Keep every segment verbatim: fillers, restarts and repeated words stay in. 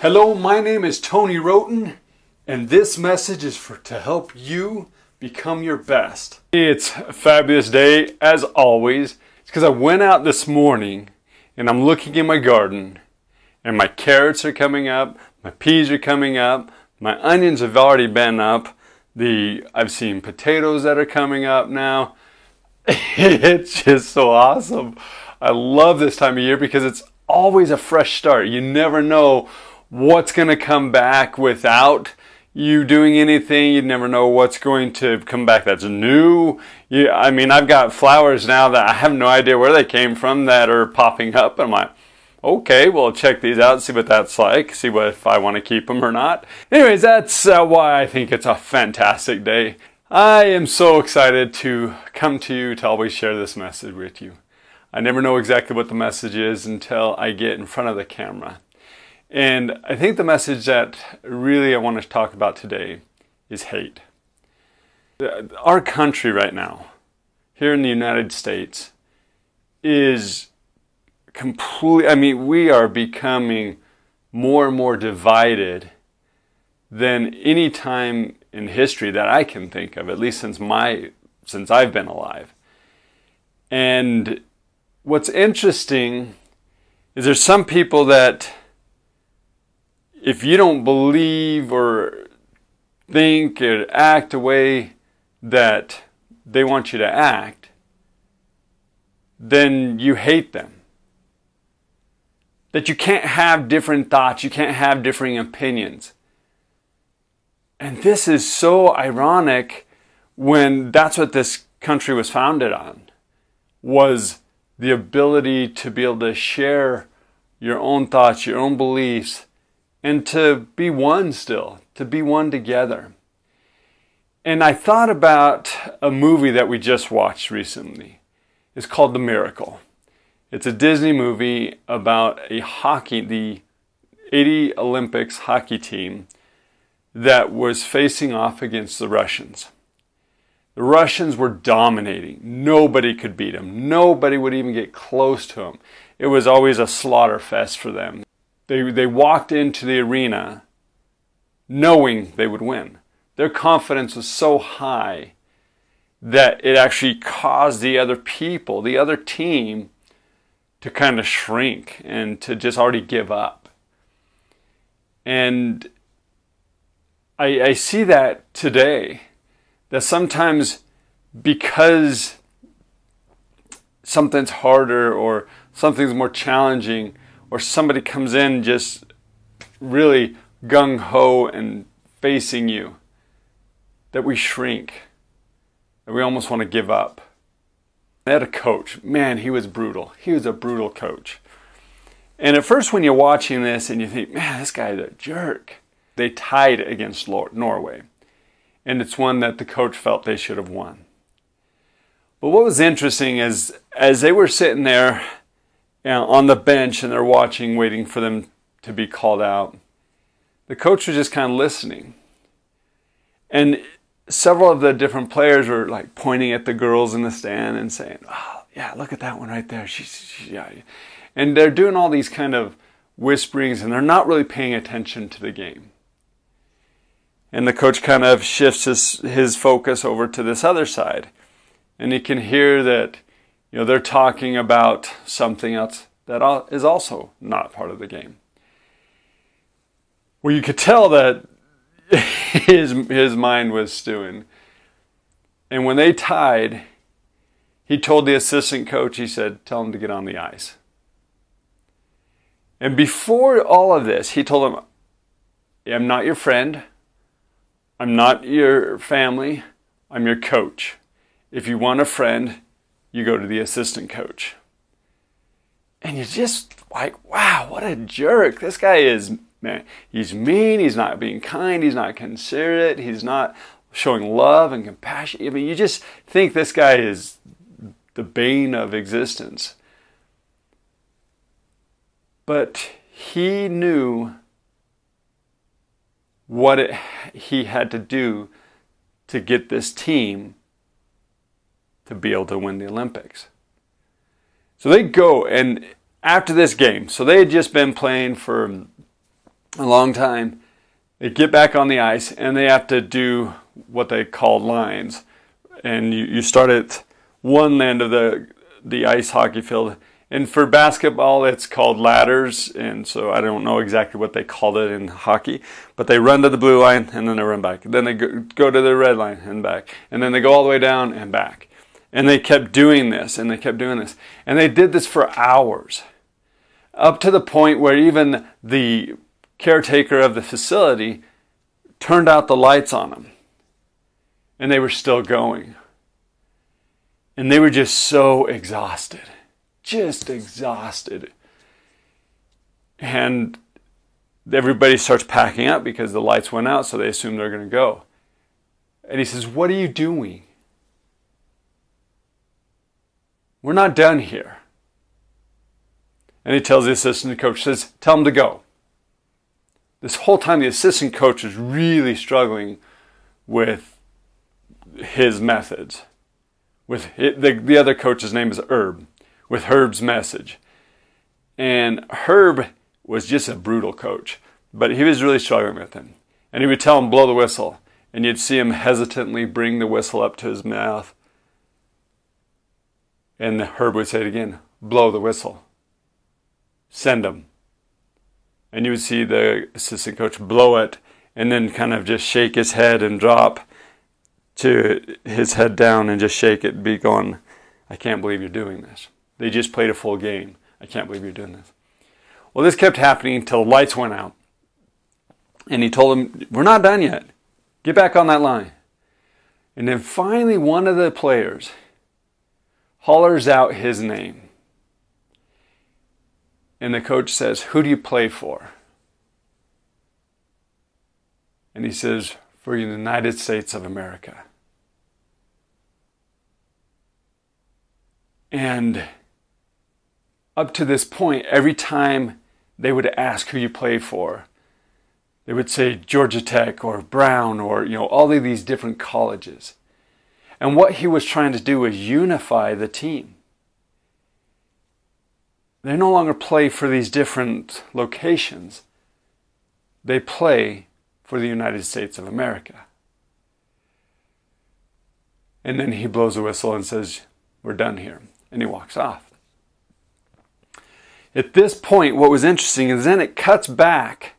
Hello, my name is Tony Rhoton, and this message is for to help you become your best. It's a fabulous day, as always. It's because I went out this morning, and I'm looking in my garden, and my carrots are coming up, my peas are coming up, my onions have already been up, the I've seen potatoes that are coming up now. It's just so awesome. I love this time of year because it's always a fresh start. You never know what's going to come back without you doing anything. You never know what's going to come back that's new. You, I mean, I've got flowers now that I have no idea where they came from that are popping up. And I'm like, okay, well, check these out, see what that's like, see what if I want to keep them or not. Anyways, that's uh, why I think it's a fantastic day. I am so excited to come to you to always share this message with you. I never know exactly what the message is until I get in front of the camera. And I think the message that really I want to talk about today is hate. Our country right now, here in the United States, is completely, I mean, we are becoming more and more divided than any time in history that I can think of, at least since my, since I've been alive. And what's interesting is there's some people that, if you don't believe or think or act the way that they want you to act, then you hate them. That you can't have different thoughts, you can't have differing opinions. And this is so ironic when that's what this country was founded on, was the ability to be able to share your own thoughts, your own beliefs, and to be one still, to be one together. And I thought about a movie that we just watched recently. It's called The Miracle. It's a Disney movie about a hockey, the eighty Olympics hockey team that was facing off against the Russians. The Russians were dominating. Nobody could beat them. Nobody would even get close to them. It was always a slaughter fest for them. They, they walked into the arena knowing they would win. Their confidence was so high that it actually caused the other people, the other team, to kind of shrink and to just already give up. And I, I see that today, that sometimes because something's harder or something's more challenging, or somebody comes in just really gung-ho and facing you, that we shrink, that we almost want to give up. I had a coach. Man, he was brutal. He was a brutal coach. And at first when you're watching this and you think, man, this guy's a jerk. They tied against Norway. And it's one that the coach felt they should have won. But what was interesting is, as they were sitting there, you know, on the bench, and they're watching, waiting for them to be called out, the coach was just kind of listening. And several of the different players were like pointing at the girls in the stand and saying, oh, yeah, look at that one right there. She's, she, yeah. And they're doing all these kind of whisperings, and they're not really paying attention to the game. And the coach kind of shifts his, his focus over to this other side. And he can hear that, you know, they're talking about something else that is also not part of the game. Well, you could tell that his, his mind was stewing. And when they tied, he told the assistant coach, he said, tell him to get on the ice. And before all of this, he told him, I'm not your friend. I'm not your family. I'm your coach. If you want a friend, you go to the assistant coach. And you're just like, wow, what a jerk. This guy is, man, he's mean, he's not being kind, he's not considerate, he's not showing love and compassion. I mean, you just think this guy is the bane of existence. But he knew what it, he had to do to get this team to be able to win the Olympics. So they go, and after this game, so they had just been playing for a long time. They get back on the ice and they have to do what they call lines. And you, you start at one end of the the ice hockey field. And for basketball, it's called ladders. And so I don't know exactly what they called it in hockey. But they run to the blue line and then they run back. Then they go, go to the red line and back. And then they go all the way down and back. And they kept doing this and they kept doing this. And they did this for hours. Up to the point where even the caretaker of the facility turned out the lights on them. And they were still going. And they were just so exhausted. Just exhausted. And everybody starts packing up because the lights went out, so they assume they're going to go. And he says, "What are you doing? We're not done here." And he tells the assistant coach, says, "Tell them to go." This whole time the assistant coach is really struggling with his methods. With it, the, the other coach's name is Herb. With Herb's message. And Herb was just a brutal coach, but he was really struggling with him. And he would tell him, blow the whistle, and you'd see him hesitantly bring the whistle up to his mouth. And Herb would say it again, blow the whistle. Send him. And you would see the assistant coach blow it and then kind of just shake his head and drop to his head down and just shake it, be gone. I can't believe you're doing this. They just played a full game. I can't believe you're doing this. Well, this kept happening until the lights went out. And he told them, we're not done yet. Get back on that line. And then finally one of the players hollers out his name. And the coach says, who do you play for? And he says, for the United States of America. And up to this point, every time they would ask who you play for, they would say Georgia Tech or Brown or, you know, all of these different colleges. And what he was trying to do was unify the team. They no longer play for these different locations. They play for the United States of America. And then he blows a whistle and says, we're done here. And he walks off. At this point, what was interesting is then it cuts back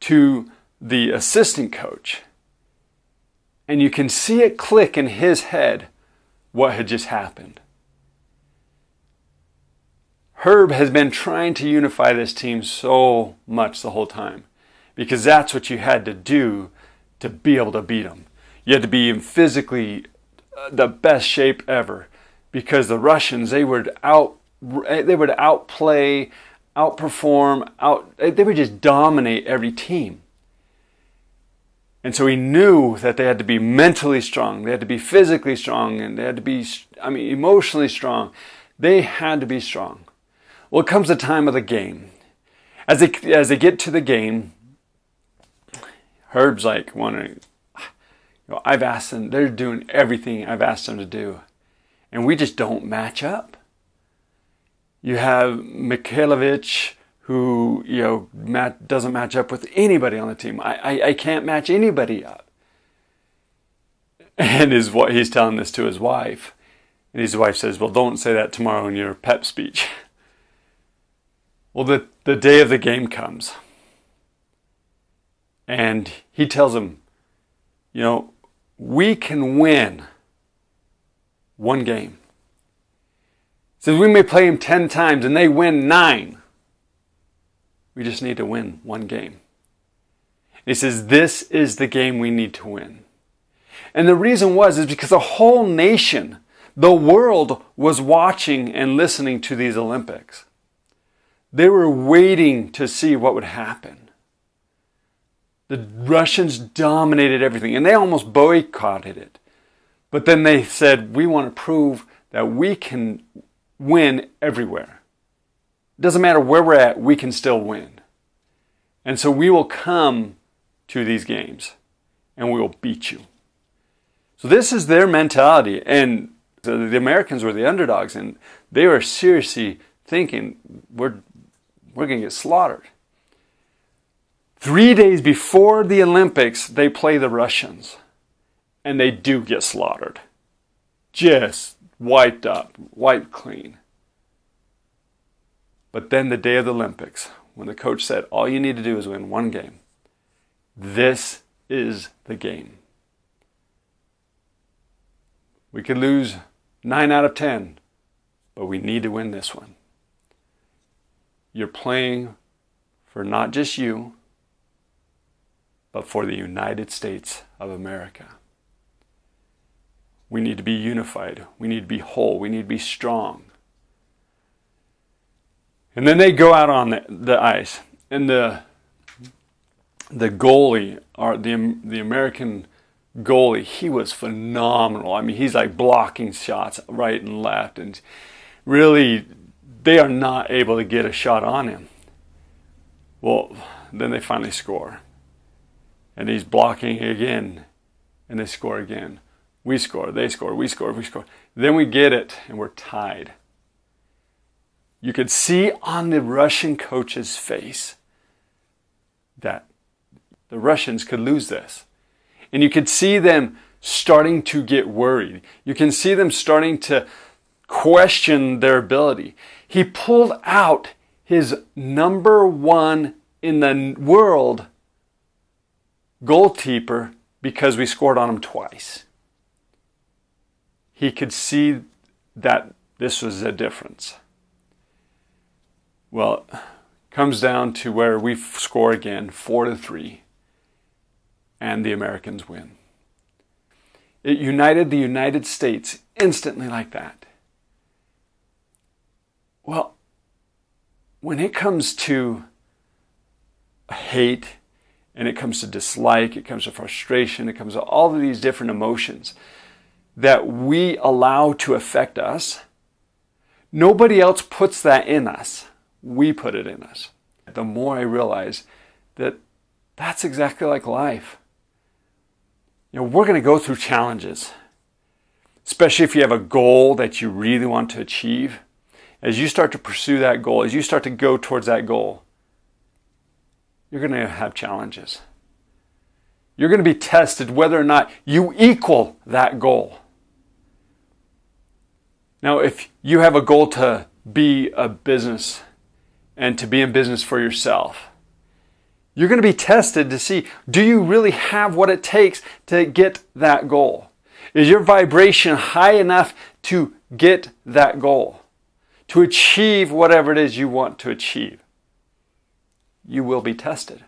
to the assistant coach. And you can see it click in his head what had just happened. Herb has been trying to unify this team so much the whole time, because that's what you had to do to be able to beat them. You had to be in physically the best shape ever, because the Russians, they would out, they would outplay, outperform, out, they would just dominate every team. And so he knew that they had to be mentally strong, they had to be physically strong, and they had to be, I mean, emotionally strong. They had to be strong. Well, comes the time of the game. As they, as they get to the game, Herb's like, wondering, you know, I've asked them, they're doing everything I've asked them to do. And we just don't match up. You have Mikhailovich, who, you know, mat, doesn't match up with anybody on the team. I, I, I can't match anybody up. And is what he's telling this to his wife. And his wife says, well, don't say that tomorrow in your pep speech. Well, the, the day of the game comes. And he tells him, you know, we can win one game. He says, we may play them ten times and they win nine. We just need to win one game. And he says, this is the game we need to win. And the reason was is because the whole nation, the world, was watching and listening to these Olympics. They were waiting to see what would happen. The Russians dominated everything, and they almost boycotted it. But then they said, we want to prove that we can win everywhere. It doesn't matter where we're at, we can still win. And so we will come to these games, and we will beat you. So this is their mentality. And the Americans were the underdogs, and they were seriously thinking, we're, we're going to get slaughtered. Three days before the Olympics, they play the Russians. And they do get slaughtered. Just wiped up, wiped clean. But then the day of the Olympics, when the coach said, all you need to do is win one game. This is the game. We could lose nine out of ten, but we need to win this one. You're playing for not just you, but for the United States of America. We need to be unified. We need to be whole. We need to be strong. And then they go out on the, the ice, and the the goalie, or the the American goalie, he was phenomenal. I mean, he's like blocking shots right and left, and really, they are not able to get a shot on him. Well, then they finally score, and he's blocking again, and they score again. We score, they score, we score, we score. Then we get it, and we're tied. You could see on the Russian coach's face that the Russians could lose this. And you could see them starting to get worried. You can see them starting to question their ability. He pulled out his number one in the world goalkeeper because we scored on him twice. He could see that this was a difference. Well, it comes down to where we score again, four to three, and the Americans win. It united the United States instantly like that. Well, when it comes to hate, and it comes to dislike, it comes to frustration, it comes to all of these different emotions that we allow to affect us, nobody else puts that in us. We put it in us. The more I realize that that's exactly like life. You know, we're going to go through challenges, especially if you have a goal that you really want to achieve. As you start to pursue that goal, as you start to go towards that goal, you're going to have challenges. You're going to be tested whether or not you equal that goal. Now, if you have a goal to be a business and to be in business for yourself, you're going to be tested to see, do you really have what it takes to get that goal? Is your vibration high enough to get that goal? To achieve whatever it is you want to achieve? You will be tested.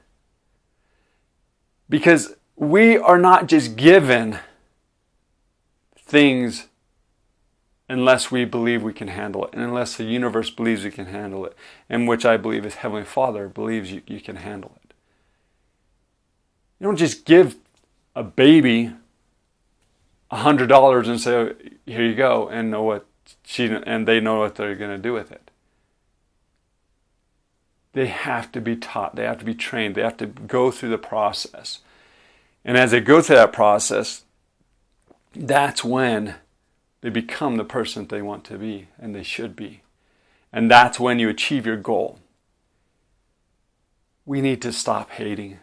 Because we are not just given things unless we believe we can handle it, and unless the universe believes we can handle it, and which I believe is Heavenly Father believes you, you can handle it. You don't just give a baby one hundred dollars and say, oh, here you go, and know what she and they know what they're going to do with it. They have to be taught. They have to be trained. They have to go through the process. And as they go through that process, that's when they become the person that they want to be and they should be. And that's when you achieve your goal. We need to stop hating.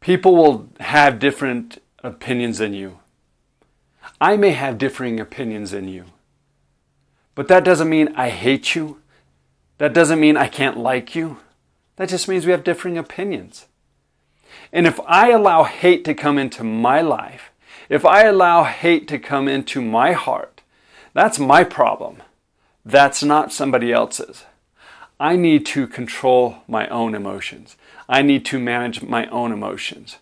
People will have different opinions than you. I may have differing opinions than you. But that doesn't mean I hate you. That doesn't mean I can't like you. That just means we have differing opinions. And if I allow hate to come into my life, if I allow hate to come into my heart, that's my problem. That's not somebody else's. I need to control my own emotions. I need to manage my own emotions.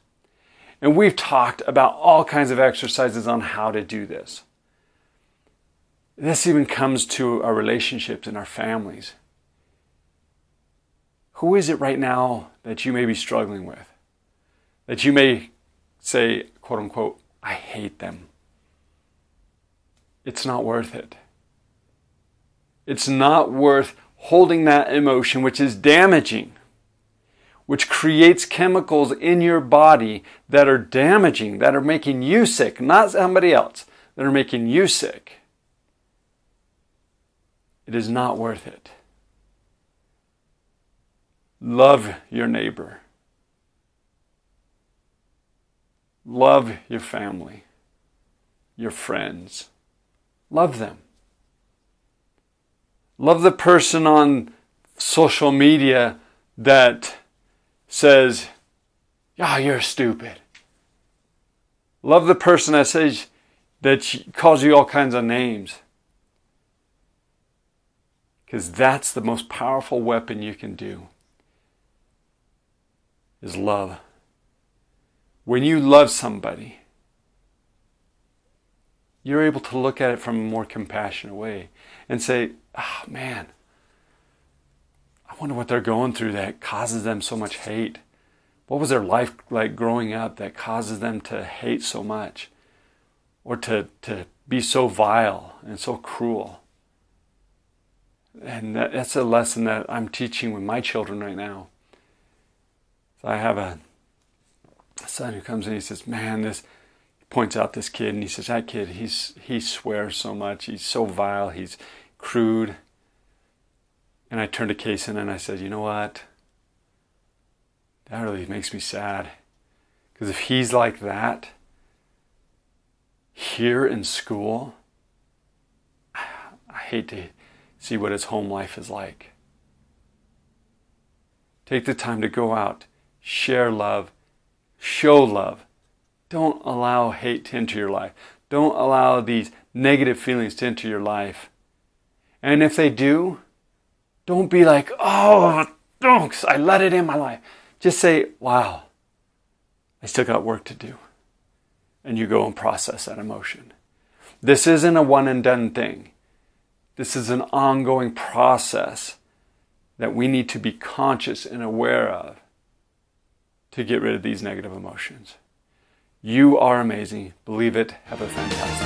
And we've talked about all kinds of exercises on how to do this. This even comes to our relationships and our families. Who is it right now that you may be struggling with? That you may say, quote unquote, I hate them. It's not worth it. It's not worth holding that emotion, which is damaging, which creates chemicals in your body that are damaging, that are making you sick, not somebody else, that are making you sick. It is not worth it. Love your neighbor. Love your family, your friends. Love them. Love the person on social media that says, "Ah, you're stupid." Love the person that says, that calls you all kinds of names. Because that's the most powerful weapon you can do, is love. When you love somebody, you're able to look at it from a more compassionate way and say, "Oh man, I wonder what they're going through that causes them so much hate. What was their life like growing up that causes them to hate so much, or to, to be so vile and so cruel?" And that, that's a lesson that I'm teaching with my children right now. So I have a son who comes in, he says, "Man, this," points out this kid, and he says, "That kid, he's he swears so much, he's so vile, he's crude." And I turned to Kaysen and I said, "You know what? That really makes me sad. Because if he's like that here in school, I hate to see what his home life is like." Take the time to go out, share love, show love. Don't allow hate to enter your life. Don't allow these negative feelings to enter your life. And if they do, don't be like, "Oh, thanks, I let it in my life." Just say, "Wow, I still got work to do." And you go and process that emotion. This isn't a one and done thing. This is an ongoing process that we need to be conscious and aware of to get rid of these negative emotions. You are amazing. Believe it. Have a fantastic day.